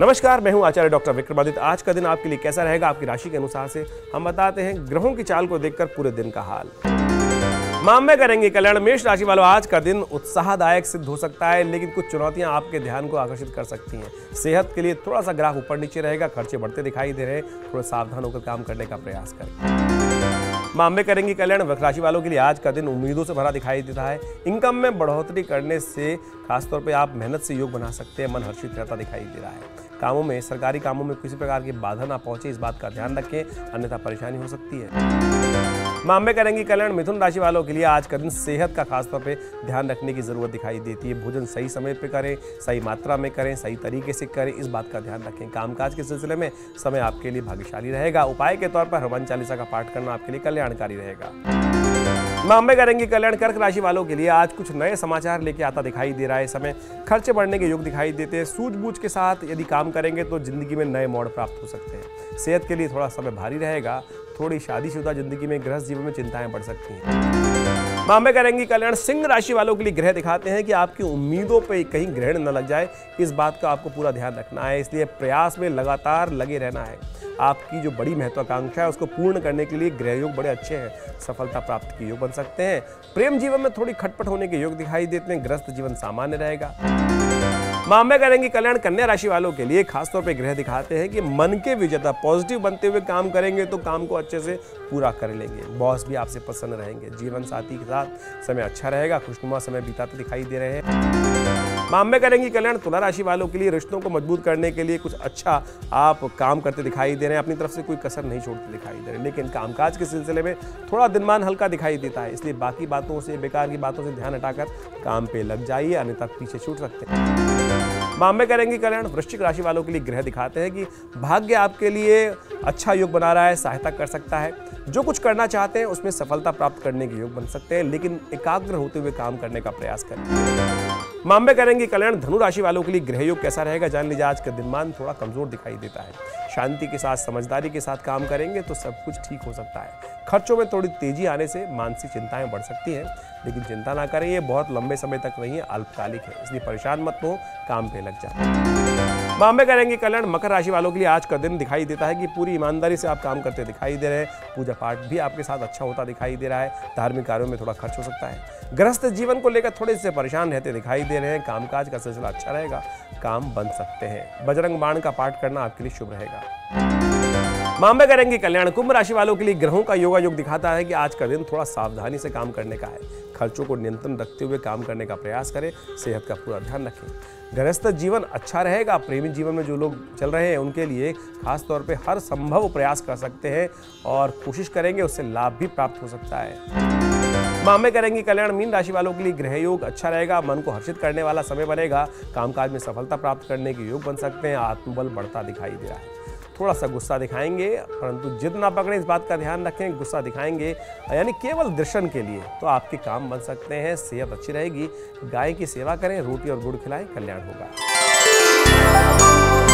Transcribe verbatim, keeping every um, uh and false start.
नमस्कार, मैं हूं आचार्य डॉक्टर विक्रमादित्य। आज का दिन आपके लिए कैसा रहेगा, आपकी राशि के अनुसार से हम बताते हैं ग्रहों की चाल को देखकर पूरे दिन का हाल। मामले करेंगे कल्याण। मेष राशि वालों, आज का दिन उत्साहदायक सिद्ध हो सकता है, लेकिन कुछ चुनौतियां आपके ध्यान को आकर्षित कर सकती हैं। सेहत के लिए थोड़ा सा ग्राफ ऊपर नीचे रहेगा, खर्चे बढ़ते दिखाई दे रहे हैं, थोड़ा सावधान होकर काम करने का प्रयास करें। मामले करेंगे कल्याण। वृश्चिक राशि वालों के लिए आज का दिन उम्मीदों से भरा दिखाई देता है। इनकम में बढ़ोतरी करने से खासतौर पर आप मेहनत से योग बना सकते हैं, मन हर्षित रहता दिखाई दे रहा है। कामों में, सरकारी कामों में किसी प्रकार की बाधा ना पहुंचे, इस बात का ध्यान रखें, अन्यथा परेशानी हो सकती है। मामले करेंगे कल्याण। मिथुन राशि वालों के लिए आज का दिन सेहत का खासतौर पे ध्यान रखने की जरूरत दिखाई देती है। भोजन सही समय पे करें, सही मात्रा में करें, सही तरीके से करें, इस बात का ध्यान रखें। कामकाज के सिलसिले में समय आपके लिए भाग्यशाली रहेगा। उपाय के तौर पर हनुमान चालीसा का पाठ करना आपके लिए कल्याणकारी रहेगा। मामले करेंगे कल्याण। कर्क राशि वालों के लिए आज कुछ नए समाचार लेके आता दिखाई दे रहा है। समय खर्चे बढ़ने के योग दिखाई देते हैं। सूझबूझ के साथ यदि काम करेंगे तो जिंदगी में नए मोड़ प्राप्त हो सकते हैं। सेहत के लिए थोड़ा समय भारी रहेगा। थोड़ी शादीशुदा जिंदगी में, गृहस्थ जीवन में चिंताएं बढ़ सकती हैं। मामले करेंगे कल्याण। सिंह राशि वालों के लिए ग्रह दिखाते हैं कि आपकी उम्मीदों पर कहीं ग्रहण न लग जाए, इस बात का आपको पूरा ध्यान रखना है। इसलिए प्रयास में लगातार लगे रहना है। आपकी जो बड़ी महत्वाकांक्षा है उसको पूर्ण करने के लिए ग्रह योग बड़े अच्छे हैं। सफलता प्राप्त के योग बन सकते हैं। प्रेम जीवन में थोड़ी खटपट होने के योग दिखाई देते हैं। गृहस्थ जीवन सामान्य रहेगा। मामले करेंगे कल्याण। कन्या राशि वालों के लिए खासतौर पे ग्रह दिखाते हैं कि मन के विजेता पॉजिटिव बनते हुए काम करेंगे तो काम को अच्छे से पूरा कर लेंगे। बॉस भी आपसे प्रसन्न रहेंगे। जीवन साथी के साथ समय अच्छा रहेगा। खुशनुमा समय बीताते दिखाई दे रहे हैं। मामले करेंगे कल्याण। तुला राशि वालों के लिए रिश्तों को मजबूत करने के लिए कुछ अच्छा आप काम करते दिखाई दे रहे हैं। अपनी तरफ से कोई कसर नहीं छोड़ते दिखाई दे रहे, लेकिन कामकाज के सिलसिले में थोड़ा दिनमान हल्का दिखाई देता है। इसलिए बाकी बातों से, बेकार की बातों से ध्यान हटाकर काम पे लग जाइए, अन्यथा पीछे छूट सकते हैं। मामले करेंगे कल्याण। वृश्चिक राशि वालों के लिए ग्रह दिखाते हैं कि भाग्य आपके लिए अच्छा योग बना रहा है, सहायता कर सकता है। जो कुछ करना चाहते हैं उसमें सफलता प्राप्त करने के योग बन सकते हैं, लेकिन एकाग्र होते हुए काम करने का प्रयास करें। मामले करेंगे कल्याण। धनु राशि वालों के लिए ग्रह योग कैसा रहेगा जान लीजिए। आज का दिनमान थोड़ा कमजोर दिखाई देता है। शांति के साथ, समझदारी के साथ काम करेंगे तो सब कुछ ठीक हो सकता है। खर्चों में थोड़ी तेजी आने से मानसिक चिंताएं बढ़ सकती हैं, लेकिन चिंता ना करें, ये बहुत लंबे समय तक नहीं है, अल्पकालिक है। इसलिए परेशान मत हो, काम पे लग जाए। मामले करेंगे कल्याण। मकर राशि वालों के लिए आज का दिन दिखाई देता है कि पूरी ईमानदारी से आप काम करते दिखाई दे रहे हैं। पूजा पाठ भी आपके साथ अच्छा होता दिखाई दे रहा है। धार्मिक कार्यों में थोड़ा खर्च हो सकता है। गृहस्थ जीवन को लेकर थोड़े से परेशान रहते दिखाई दे रहे हैं। कामकाज का सिलसिला अच्छा रहेगा, काम बन सकते हैं। बजरंग बाण का पाठ करना आपके लिए शुभ रहेगा। मामले करेंगे कल्याण। कुंभ राशि वालों के लिए ग्रहों का योगा योग दिखाता है कि आज का दिन थोड़ा सावधानी से काम करने का है। खर्चों को नियंत्रण रखते हुए काम करने का प्रयास करें। सेहत का पूरा ध्यान रखें। गृहस्थ जीवन अच्छा रहेगा। प्रेमी जीवन में जो लोग चल रहे हैं उनके लिए खासतौर पे हर संभव प्रयास कर सकते हैं और कोशिश करेंगे, उससे लाभ भी प्राप्त हो सकता है। मामले करेंगे कल्याण। मीन राशि वालों के लिए ग्रह योग अच्छा रहेगा। मन को हर्षित करने वाला समय बनेगा। कामकाज में सफलता प्राप्त करने के योग बन सकते हैं। आत्मबल बढ़ता दिखाई दे रहा है। थोड़ा सा गुस्सा दिखाएंगे, परंतु जिद ना पकड़ें, इस बात का ध्यान रखें। गुस्सा दिखाएंगे यानी केवल दर्शन के लिए तो आपके काम बन सकते हैं। सेहत अच्छी रहेगी। गाय की सेवा करें, रोटी और गुड़ खिलाएं, कल्याण होगा।